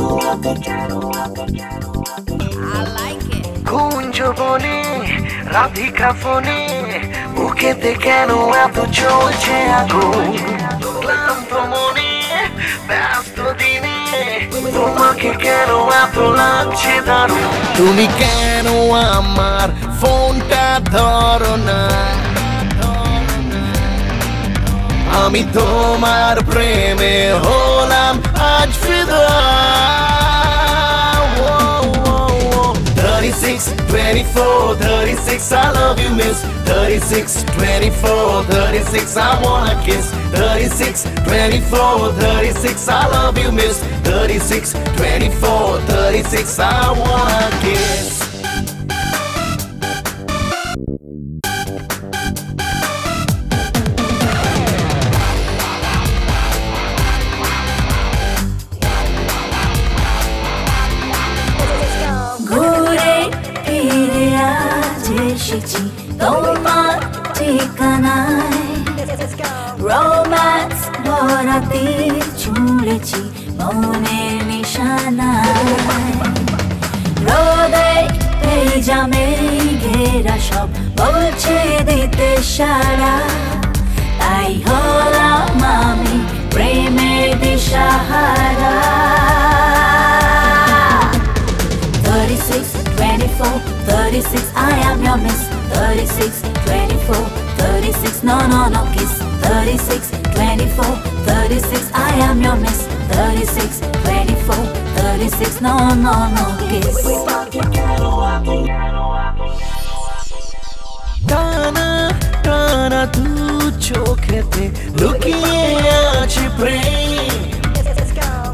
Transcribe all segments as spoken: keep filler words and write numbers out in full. I like it. Kunjo boni, Radhika phoni, ukete keno ato cholche ago. Klanto moni, basto dini, tomake keno ato lagche daru. Tumi keno amar phone ta dhoro na. Ami tomar preme holam aaj fida. thirty-six, I love you, miss. thirty-six, twenty-four, thirty-six, I wanna kiss. thirty-six, twenty-four, thirty-six, I love you, miss. thirty-six, twenty-four, thirty-six, I wanna kiss. Don't want take a night. Romance, borati chulechi, moner nishanai. Roday pejame gera shop, bolche dite shara. I hola mami, preme dishahara. thirty-six, twenty-four. thirty-six, I am your miss. Thirty-six, twenty-four, thirty-six, no, no, no kiss. Thirty-six, twenty-four, thirty-six, I am your miss. Thirty-six, twenty-four, thirty-six, no, no, no kiss. Tana, tana, tu chokhete lukiye achi prem.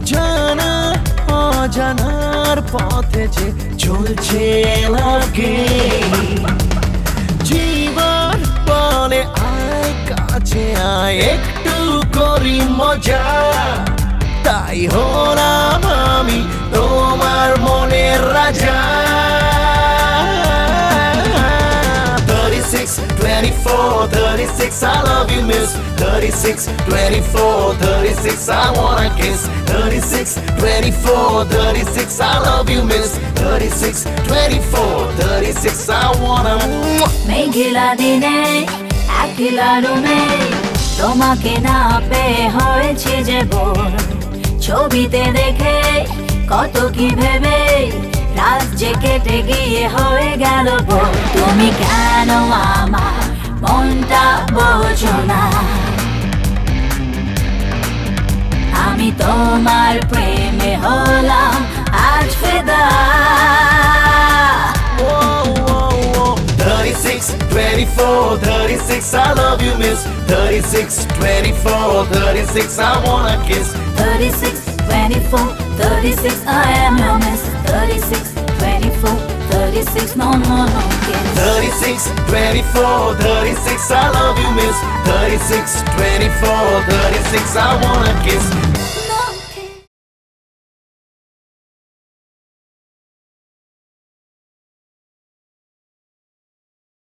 Jana, oh janar pothe je cholche lage. जीवन पाले आए काचे आए एक to कोरी मजा ताई होना मामी तोमार मोने राजा. Thirty-six, twenty-four, thirty-six, I love you, miss. Thirty-six, twenty-four, thirty-six, I wanna kiss. Thirty-six, twenty-four, thirty-six, I love you, miss. Thirty-six, twenty-four, thirty-six, I wanna. Me gila dine, akila rume, tomake na pe hoyeche je bor. Chobite dekhe, koto ki bhebe. রাত জেগে গিয়ে হয়ে গেল বল. তুমি কেন আমার মনটা বোঝো না? আমি তোমার প্রেমে হলাম আজ ফেদা. thirty-six, twenty-four, thirty-six, I love you, miss. Thirty-six, twenty-four, thirty-six, I wanna kiss. Thirty-six, twenty-four, thirty-six, I am your miss. Thirty-six, twenty-four, thirty-six, no, no, no kiss. Thirty-six, twenty-four, thirty-six, I love you, miss. Thirty-six, twenty-four, thirty-six, I wanna kiss.